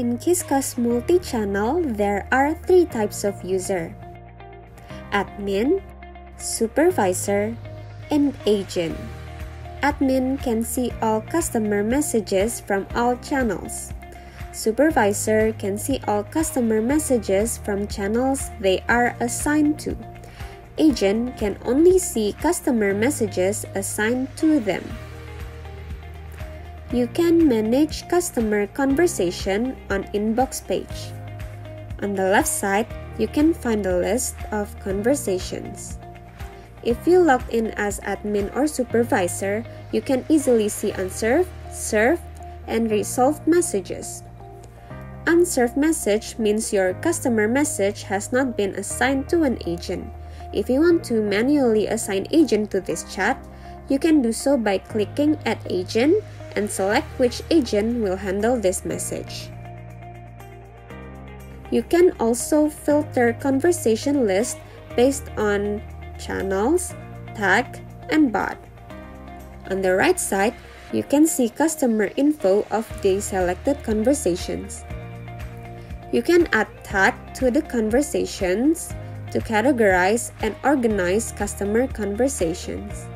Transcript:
In Qiscus Multichannel, there are three types of user: admin, supervisor, and agent. Admin can see all customer messages from all channels. Supervisor can see all customer messages from channels they are assigned to. Agent can only see customer messages assigned to them. You can manage customer conversation on inbox page. On the left side, you can find a list of conversations. If you log in as admin or supervisor, you can easily see unserved, served, and resolved messages. Unserved message means your customer message has not been assigned to an agent. If you want to manually assign agent to this chat, you can do so by clicking Add Agent and select which agent will handle this message. You can also filter conversation list based on channels, tag, and bot. On the right side, you can see customer info of the selected conversations. You can add tag to the conversations to categorize and organize customer conversations.